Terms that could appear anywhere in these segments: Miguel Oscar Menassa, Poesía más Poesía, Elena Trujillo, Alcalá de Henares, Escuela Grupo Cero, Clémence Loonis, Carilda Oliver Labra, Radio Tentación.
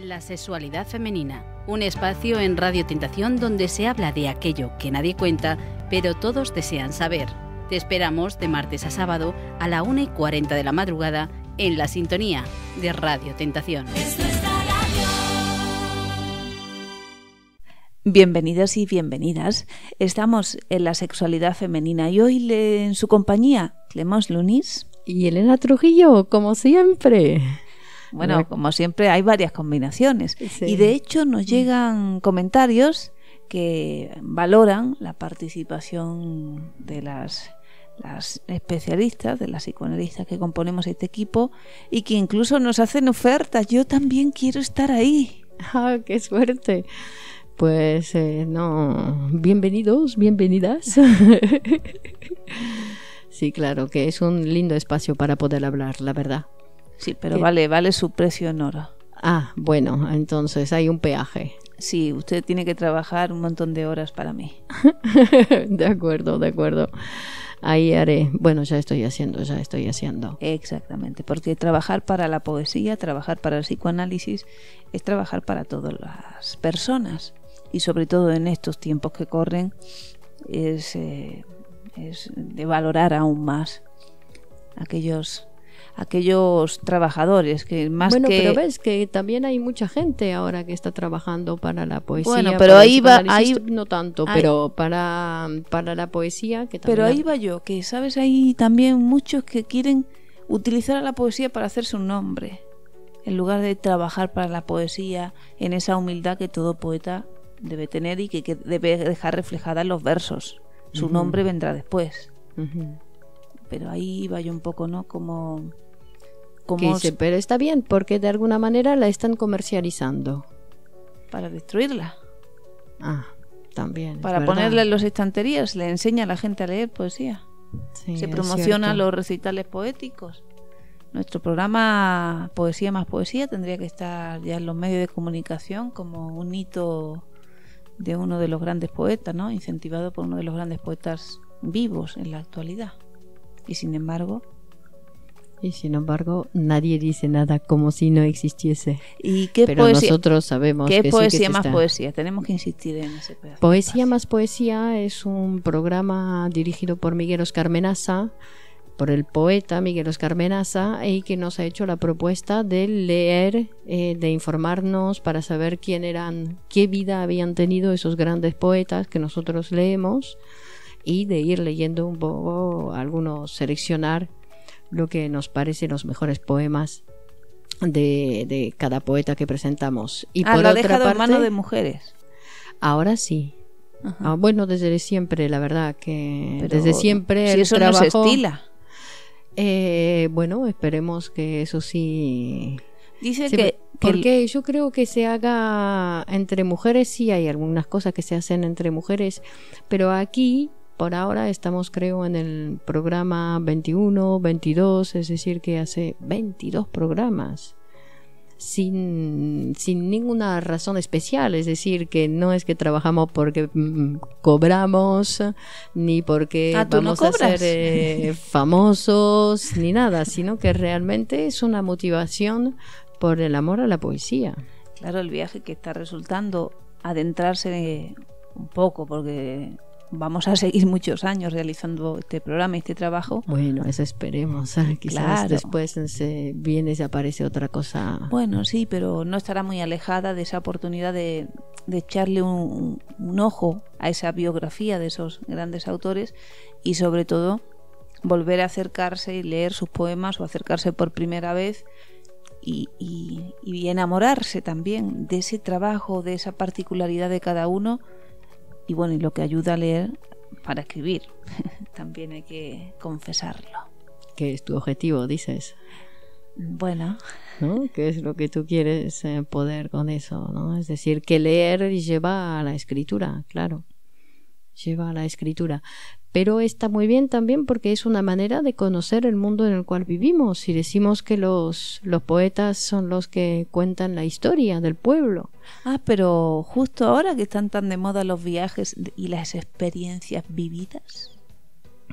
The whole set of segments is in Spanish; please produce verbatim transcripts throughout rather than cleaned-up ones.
La sexualidad femenina, un espacio en Radio Tentación donde se habla de aquello que nadie cuenta, pero todos desean saber. Te esperamos de martes a sábado a la una y cuarenta de la madrugada en la sintonía de Radio Tentación. Bienvenidos y bienvenidas. Estamos en la sexualidad femenina y hoy le, en su compañía, Clémence Loonis y Elena Trujillo, como siempre. Bueno, la... como siempre hay varias combinaciones, sí. Y de hecho nos llegan comentarios que valoran la participación de las, las especialistas, de las psicoanalistas que componemos este equipo y que incluso nos hacen ofertas. Yo también quiero estar ahí. ¡Ah, qué suerte! Pues eh, no, bienvenidos, bienvenidas. Sí, claro, que es un lindo espacio para poder hablar, la verdad. Sí, pero ¿qué? vale, vale su precio en oro. Ah, bueno, entonces hay un peaje. Sí, usted tiene que trabajar un montón de horas para mí. De acuerdo, de acuerdo. Ahí haré. Bueno, ya estoy haciendo, ya estoy haciendo. Exactamente, porque trabajar para la poesía, trabajar para el psicoanálisis, es trabajar para todas las personas. Y sobre todo en estos tiempos que corren es, eh, es de valorar aún más aquellos aquellos trabajadores que más bueno, que... Bueno, pero ves que también hay mucha gente ahora que está trabajando para la poesía. Bueno, pero ahí va... Ahí... No tanto, ahí... pero para, para la poesía... que también... Pero ahí va yo, que sabes, hay también muchos que quieren utilizar a la poesía para hacerse un nombre, en lugar de trabajar para la poesía en esa humildad que todo poeta debe tener y que, que debe dejar reflejada en los versos. Su uh-huh. nombre vendrá después. Uh-huh. Pero ahí va yo un poco, ¿no? Como... como se... Pero está bien, porque de alguna manera la están comercializando. Para destruirla. Ah, también. Para ponerla en las estanterías, le enseña a la gente a leer poesía. Sí, se promocionan los recitales poéticos. Nuestro programa Poesía más Poesía tendría que estar ya en los medios de comunicación como un hito de uno de los grandes poetas, ¿no? Incentivado por uno de los grandes poetas vivos en la actualidad. Y sin embargo... Y sin embargo, nadie dice nada como si no existiese. ¿Y qué Pero poesía? Nosotros sabemos ¿Qué que poesía sí que más está. Poesía? Tenemos que insistir en ese pedazo. Poesía más Poesía es un programa dirigido por Miguel Oscar Menassa, por el poeta Miguel Oscar Menassa, y que nos ha hecho la propuesta de leer, eh, de informarnos para saber quién eran, qué vida habían tenido esos grandes poetas que nosotros leemos, y de ir leyendo un poco, algunos seleccionar lo que nos parecen los mejores poemas de, de cada poeta que presentamos. Y ah, por lo ha dejado en mano de mujeres. Ahora sí. Ah, bueno, desde siempre, la verdad que Pero desde siempre si el eso trabajo, no se estila. Eh, bueno, esperemos que eso sí. Dice se, que porque el... yo creo que se haga entre mujeres. Sí, hay algunas cosas que se hacen entre mujeres, pero aquí por ahora estamos, creo, en el programa veintiuno, veintidós, es decir, que hace veintidós programas sin, sin ninguna razón especial, es decir, que no es que trabajamos porque mm, cobramos, ni porque ¿Ah, vamos no a ser eh, famosos, ni nada, sino que realmente es una motivación por el amor a la poesía. Claro, el viaje que está resultando adentrarse un poco, porque... Vamos a seguir muchos años realizando este programa y este trabajo. Bueno, eso esperemos. Quizás claro. Después se viene y se aparece otra cosa. Bueno, sí, pero no estará muy alejada de esa oportunidad de, de echarle un, un ojo a esa biografía de esos grandes autores y sobre todo volver a acercarse y leer sus poemas o acercarse por primera vez y, y, y enamorarse también de ese trabajo, de esa particularidad de cada uno. Y bueno, y lo que ayuda a leer para escribir, también hay que confesarlo. ¿Qué es tu objetivo, dices? Bueno. ¿No? ¿Qué es lo que tú quieres eh, poder con eso, ¿no? Es decir, que leer lleva a la escritura, claro. Lleva a la escritura. Pero está muy bien también porque es una manera de conocer el mundo en el cual vivimos. Si decimos que los, los poetas son los que cuentan la historia del pueblo. Ah, pero justo ahora que están tan de moda los viajes y las experiencias vividas.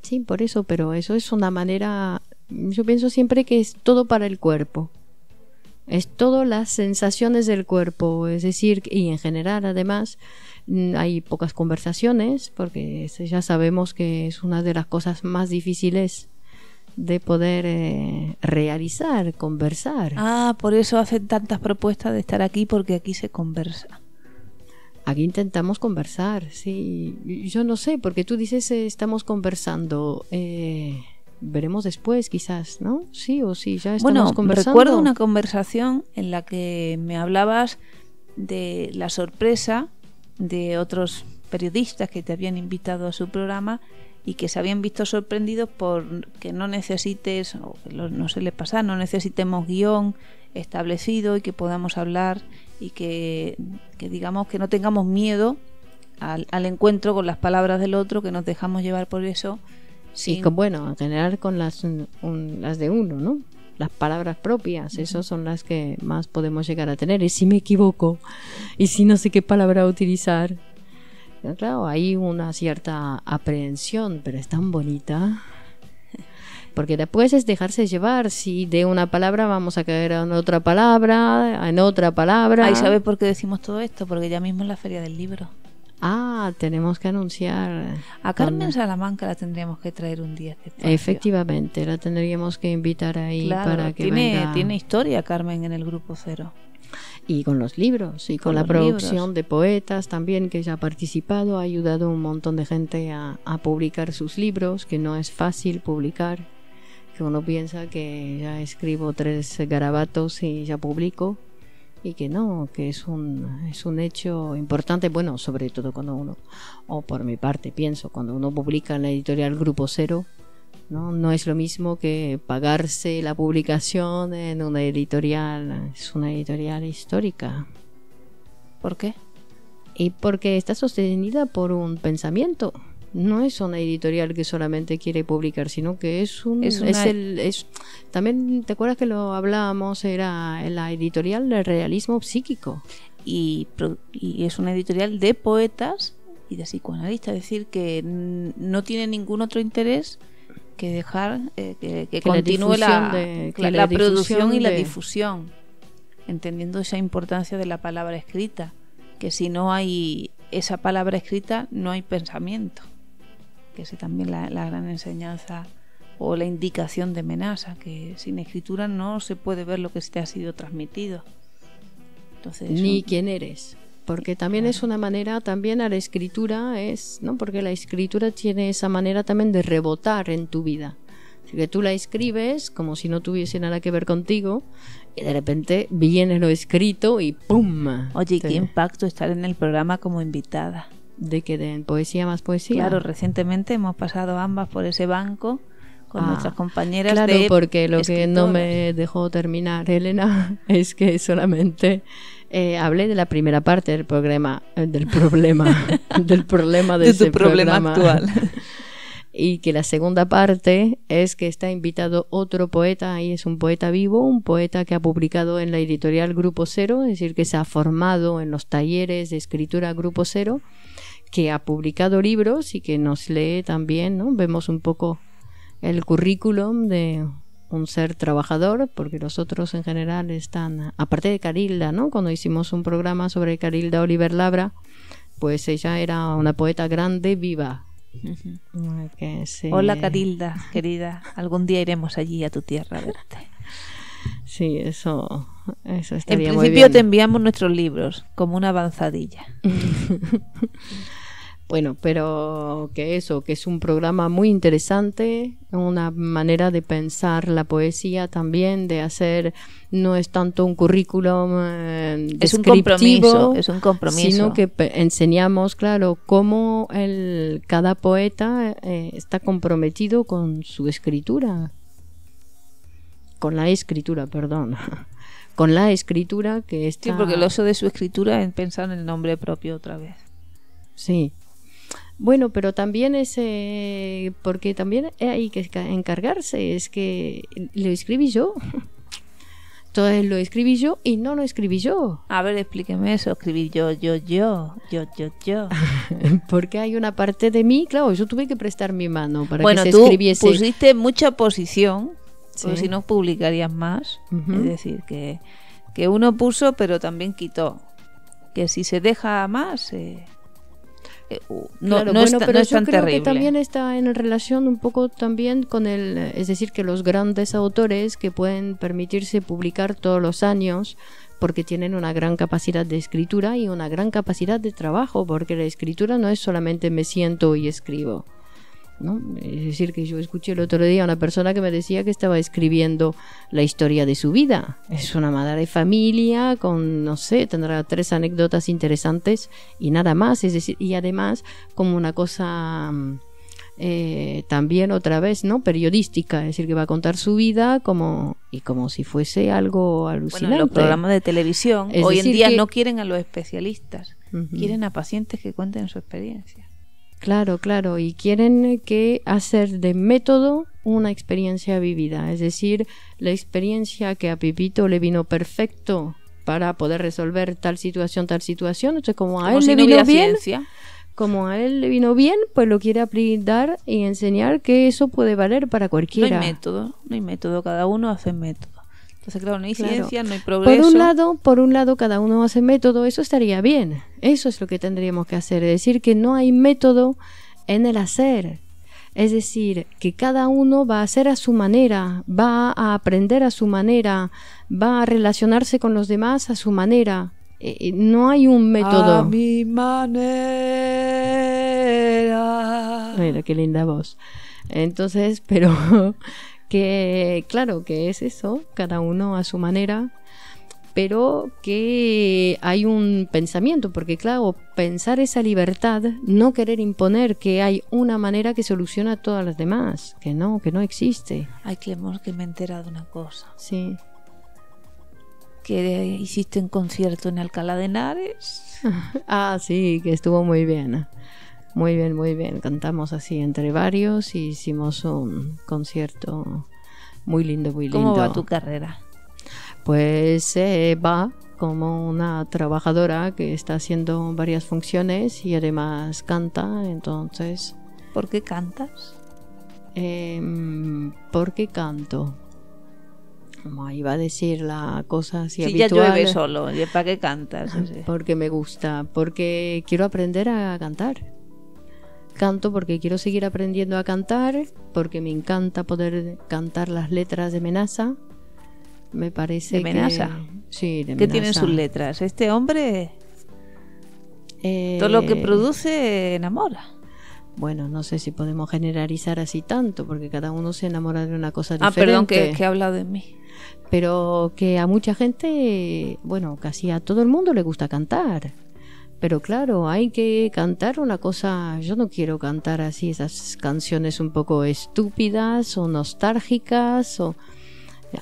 Sí, por eso, pero eso es una manera... Yo pienso siempre que es todo para el cuerpo. es todas las sensaciones del cuerpo, es decir, y en general además hay pocas conversaciones porque ya sabemos que es una de las cosas más difíciles de poder eh, realizar, conversar. Ah, por eso hacen tantas propuestas de estar aquí, porque aquí se conversa. Aquí intentamos conversar, sí. Yo no sé, porque tú dices eh, estamos conversando. Eh, veremos después, quizás, ¿no? Sí o sí, ya estamos bueno, conversando. Bueno, recuerdo una conversación en la que me hablabas de la sorpresa de otros periodistas que te habían invitado a su programa y que se habían visto sorprendidos por que no necesites, o que no se les pasa, no necesitemos guión establecido y que podamos hablar y que, que digamos que no tengamos miedo al, al encuentro con las palabras del otro, que nos dejamos llevar por eso. Sin... Y con, bueno, en general con las, un, las de uno, ¿no? Las palabras propias, uh-huh. Esas son las que más podemos llegar a tener. Y si me equivoco, y si no sé qué palabra utilizar... Claro, hay una cierta aprehensión, pero es tan bonita. Porque después es dejarse llevar. Si de una palabra vamos a caer en otra palabra, en otra palabra. Ahí sabes por qué decimos todo esto, porque ya mismo es la Feria del Libro. Ah, tenemos que anunciar. A Carmen con... Salamanca la tendríamos que traer un día. Este Efectivamente, la tendríamos que invitar ahí, claro, para que tiene, venga. Tiene historia Carmen en el Grupo Cero. Y con los libros, y con, con la producción libros. de poetas también, que ya ha participado, ha ayudado a un montón de gente a, a publicar sus libros, que no es fácil publicar, que uno piensa que ya escribo tres garabatos y ya publico, y que no, que es un, es un hecho importante, bueno, sobre todo cuando uno, o por mi parte pienso, cuando uno publica en la editorial Grupo Cero, ¿no? No es lo mismo que pagarse la publicación en una editorial. Es una editorial histórica. ¿Por qué? Y porque está sostenida por un pensamiento. No es una editorial que solamente quiere publicar, sino que es un... Es una... es el, es, también, ¿te acuerdas que lo hablábamos? Era la editorial del realismo psíquico. Y, y es una editorial de poetas y de psicoanalistas. Es decir, que no tiene ningún otro interés... que dejar eh, que, que, que continúe la, la, de, la, la, la producción de... y la difusión, entendiendo esa importancia de la palabra escrita, que si no hay esa palabra escrita no hay pensamiento, que es también la, la gran enseñanza o la indicación de Menassa, que sin escritura no se puede ver lo que te ha sido transmitido. Entonces, ni eso... quién eres. Porque también claro. Es una manera, también a la escritura es, ¿no? Porque la escritura tiene esa manera también de rebotar en tu vida. Así que tú la escribes como si no tuviese nada que ver contigo y de repente viene lo escrito y ¡pum! Oye, te... qué impacto estar en el programa como invitada. ¿De qué? ¿De Poesía más Poesía? Claro, recientemente hemos pasado ambas por ese banco con ah, nuestras compañeras. Claro, de porque lo escritoras. Que no me dejó terminar Elena es que solamente... Eh, hablé de la primera parte del programa, del problema, del problema de, de ese tu problema programa. actual. Y que la segunda parte es que está invitado otro poeta, ahí es un poeta vivo, un poeta que ha publicado en la editorial Grupo Cero, es decir, que se ha formado en los talleres de escritura Grupo Cero, que ha publicado libros y que nos lee también, ¿no? Vemos un poco el currículum de... un ser trabajador, porque los otros en general están, aparte de Carilda, ¿no? Cuando hicimos un programa sobre Carilda Oliver Labra, pues ella era una poeta grande, viva. Uh-huh. Que se... Hola Carilda, querida, algún día iremos allí a tu tierra a verte. Sí, eso, eso estaría muy bien. En principio te enviamos nuestros libros, como una avanzadilla. Bueno, pero que eso, que es un programa muy interesante, una manera de pensar la poesía también, de hacer, no es tanto un currículum eh, descriptivo, es un compromiso, es un compromiso, sino que enseñamos, claro, cómo el, cada poeta eh, está comprometido con su escritura, con la escritura, perdón. Con la escritura que está... Sí, porque el oso de su escritura es pensar en el nombre propio otra vez. Sí. Bueno, pero también es eh, porque también hay que encargarse, es que lo escribí yo. Entonces lo escribí yo y no lo escribí yo. A ver, explíqueme eso, escribí yo, yo, yo, yo, yo, yo. Porque hay una parte de mí, claro, yo tuve que prestar mi mano para bueno, que se escribiese. Bueno, tú pusiste mucha posición, sí. Porque si no publicarías más. Uh-huh. Es decir, que que uno puso pero también quitó, que si se deja más eh, eh, no, claro, no, bueno, es, pero no es tan terrible. Yo creo que también está en relación un poco también con el, es decir, que los grandes autores que pueden permitirse publicar todos los años porque tienen una gran capacidad de escritura y una gran capacidad de trabajo, porque la escritura no es solamente me siento y escribo, ¿no? Es decir, que yo escuché el otro día a una persona que me decía que estaba escribiendo la historia de su vida. Es una madre de familia con, no sé, tendrá tres anécdotas interesantes y nada más. Es decir, y además como una cosa eh, también otra vez, ¿no?, periodística, es decir, que va a contar su vida como y como si fuese algo alucinante. Bueno, los programas de televisión es hoy en día que no quieren a los especialistas, uh-huh, quieren a pacientes que cuenten su experiencia. Claro, claro, y quieren que hacer de método una experiencia vivida, es decir, la experiencia que a Pepito le vino perfecto para poder resolver tal situación, tal situación, entonces como a como él si le vino bien, ciencia. como a él le vino bien, pues lo quiere aplicar y enseñar que eso puede valer para cualquiera. No hay método, no hay método, cada uno hace método. Entonces, claro, no hay claro. ciencia, no hay progreso. Por un lado, por un lado, cada uno hace método, eso estaría bien. Eso es lo que tendríamos que hacer, es decir, que no hay método en el hacer. Es decir, que cada uno va a hacer a su manera, va a aprender a su manera, va a relacionarse con los demás a su manera. Eh, no hay un método. A mi manera. Mira, qué linda voz. Entonces, pero que claro que es eso, cada uno a su manera, pero que hay un pensamiento, porque claro, pensar esa libertad, no querer imponer que hay una manera que soluciona a todas las demás, que no, que no existe. Ay, Clémence, que me he enterado de una cosa. Sí. Que hiciste un concierto en Alcalá de Henares. Ah, sí, que estuvo muy bien. Muy bien, muy bien. Cantamos así entre varios y hicimos un concierto muy lindo, muy lindo. ¿Cómo va tu carrera? Pues eh, va como una trabajadora que está haciendo varias funciones y además canta, entonces. ¿Por qué cantas? Eh, ¿Por qué canto? Como iba a decir la cosa así sí, habitual. Ya llueve solo, ¿para qué cantas? Así. Porque me gusta, porque quiero aprender a cantar. Canto porque quiero seguir aprendiendo a cantar, porque me encanta poder cantar las letras de Menassa. Me parece ¿De Menassa? Que, sí, de ¿Qué Menassa. Tienen sus letras? Este hombre, eh, todo lo que produce enamora. Bueno, no sé si podemos generalizar así tanto, porque cada uno se enamora de una cosa ah, diferente. Ah, perdón, que, que he hablado de mí. Pero que a mucha gente, bueno, casi a todo el mundo le gusta cantar. Pero claro, hay que cantar una cosa. Yo no quiero cantar así esas canciones un poco estúpidas o nostálgicas. O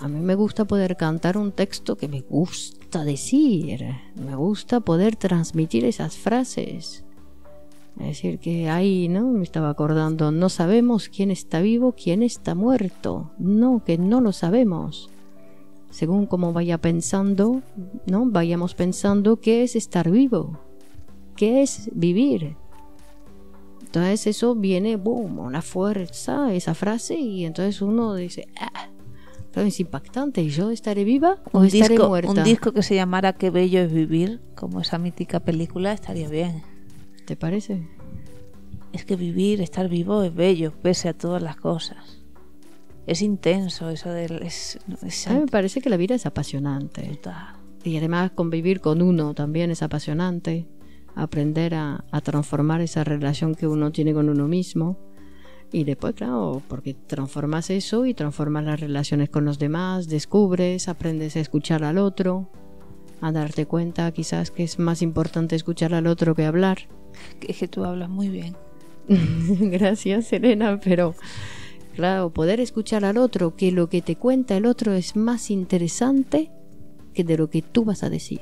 a mí me gusta poder cantar un texto que me gusta decir. Me gusta poder transmitir esas frases. Es decir, que ahí, ¿no? Me estaba acordando, no sabemos quién está vivo, quién está muerto. No, que no lo sabemos. Según cómo vaya pensando, ¿no? Vayamos pensando qué es estar vivo. ¿Qué es vivir? Entonces eso viene, boom, una fuerza, esa frase, y entonces uno dice, ah, pero es impactante, ¿yo estaré viva o un estaré disco, muerta? Un disco que se llamara Qué bello es vivir, como esa mítica película, estaría bien. ¿Te parece? Es que vivir, estar vivo es bello, pese a todas las cosas. Es intenso, eso de... Es, es a mí me parece que la vida es apasionante. Total. Y además convivir con uno también es apasionante. Aprender a, a transformar esa relación que uno tiene con uno mismo y después, claro, porque transformas eso y transformas las relaciones con los demás, descubres, aprendes a escuchar al otro, a darte cuenta quizás que es más importante escuchar al otro que hablar. Es que tú hablas muy bien. Gracias, Elena, pero claro, poder escuchar al otro, que lo que te cuenta el otro es más interesante que de lo que tú vas a decir.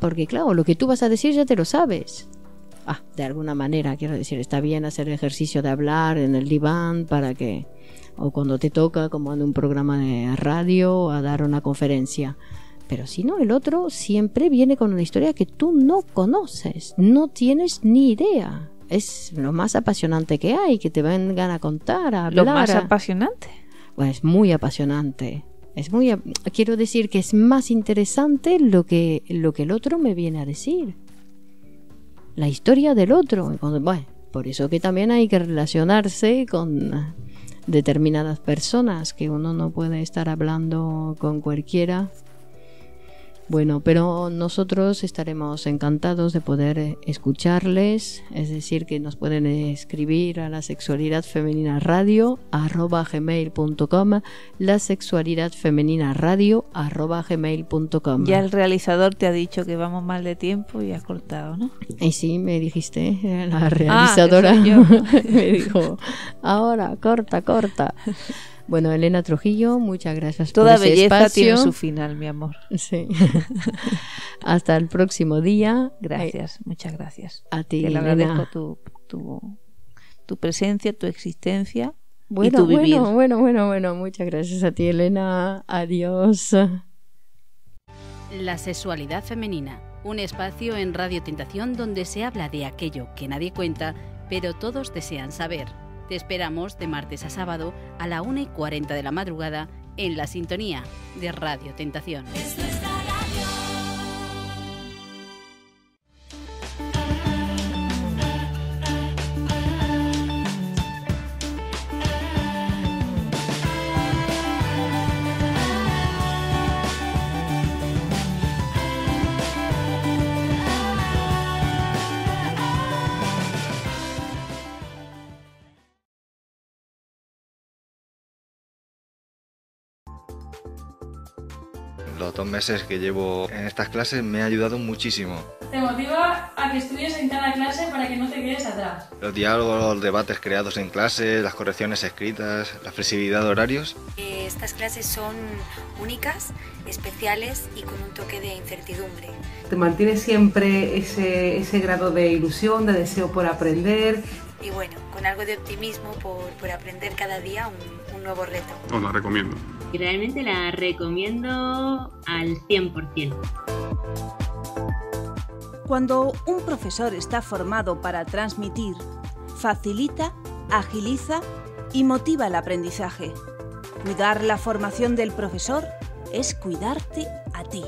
Porque claro, lo que tú vas a decir ya te lo sabes. Ah, de alguna manera, quiero decir, está bien hacer ejercicio de hablar en el diván para que, o cuando te toca, como en un programa de radio, a dar una conferencia. Pero si no, el otro siempre viene con una historia que tú no conoces, no tienes ni idea. Es lo más apasionante que hay, que te vengan a contar, a hablar. Lo más a... apasionante. Bueno, es muy apasionante. Es muy, quiero decir que es más interesante lo que, lo que el otro me viene a decir. La historia del otro. Bueno, por eso que también hay que relacionarse con determinadas personas, que uno no puede estar hablando con cualquiera. Bueno, pero nosotros estaremos encantados de poder escucharles, es decir, que nos pueden escribir a la sexualidad femenina radio arroba gmail.com, la sexualidad femenina radio arroba gmail.com. Ya el realizador te ha dicho que vamos mal de tiempo y has cortado, ¿no? Y sí, me dijiste, la realizadora ah, yo. me dijo, ahora corta, corta. Bueno, Elena Trujillo, muchas gracias por ese espacio. Toda belleza tiene su final, mi amor. Sí. Hasta el próximo día. Gracias, Ay, muchas gracias. A ti, Elena. Te agradezco tu, tu, tu presencia, tu existencia bueno, y tu bueno, vivir. Bueno, bueno, bueno, bueno. Muchas gracias a ti, Elena. Adiós. La sexualidad femenina, un espacio en Radio Tentación donde se habla de aquello que nadie cuenta, pero todos desean saber. Te esperamos de martes a sábado a la una y cuarenta de la madrugada en la sintonía de Radio Tentación. Es nuestra Los dos meses que llevo en estas clases me ha ayudado muchísimo. Te motiva a que estudies en cada clase para que no te quedes atrás. Los diálogos, los debates creados en clase, las correcciones escritas, la flexibilidad de horarios. Eh, estas clases son únicas, especiales y con un toque de incertidumbre. Te mantiene siempre ese, ese grado de ilusión, de deseo por aprender. Y bueno, con algo de optimismo por, por aprender cada día un, un nuevo reto. Os la recomiendo. Y realmente la recomiendo al cien por cien. Cuando un profesor está formado para transmitir, facilita, agiliza y motiva el aprendizaje. Cuidar la formación del profesor es cuidarte a ti.